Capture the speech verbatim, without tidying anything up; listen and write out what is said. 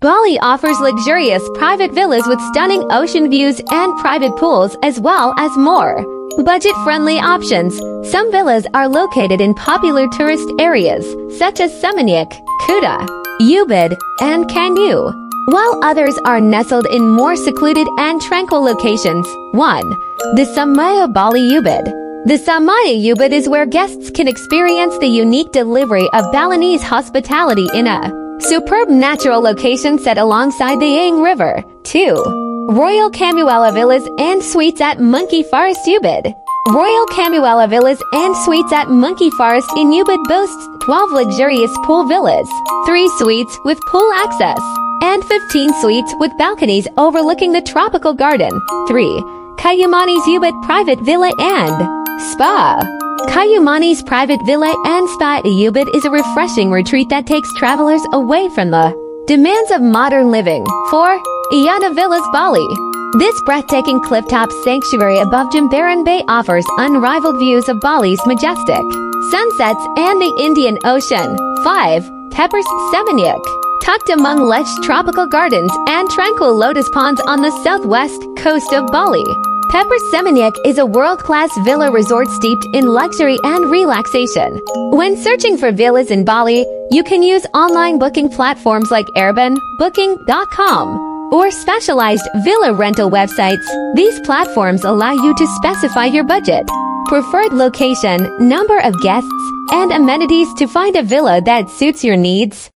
Bali offers luxurious private villas with stunning ocean views and private pools, as well as more budget-friendly options. Some villas are located in popular tourist areas such as Seminyak, Kuta, Ubud, and Kanyu, while others are nestled in more secluded and tranquil locations. one. The Samaya Bali Ubud. The Samaya Ubud is where guests can experience the unique delivery of Balinese hospitality in a superb natural location set alongside the Yang River. two. Royal Kamuela Villas and Suites at Monkey Forest, Ubud. Royal Kamuela Villas and Suites at Monkey Forest in Ubud boasts twelve luxurious pool villas, three suites with pool access, and fifteen suites with balconies overlooking the tropical garden. three. Kayumani's Ubud Private Villa and Spa. Kayumani's Private Villa and Spa at Ubud is a refreshing retreat that takes travelers away from the demands of modern living. four. Iyana Villas Bali. This breathtaking clifftop sanctuary above Jimbaran Bay offers unrivaled views of Bali's majestic sunsets and the Indian Ocean. five. Peppers Seminyak. Tucked among lush tropical gardens and tranquil lotus ponds on the southwest coast of Bali, Peppers Seminyak is a world-class villa resort steeped in luxury and relaxation. When searching for villas in Bali, you can use online booking platforms like Airbnb, booking dot com, or specialized villa rental websites. These platforms allow you to specify your budget, preferred location, number of guests, and amenities to find a villa that suits your needs.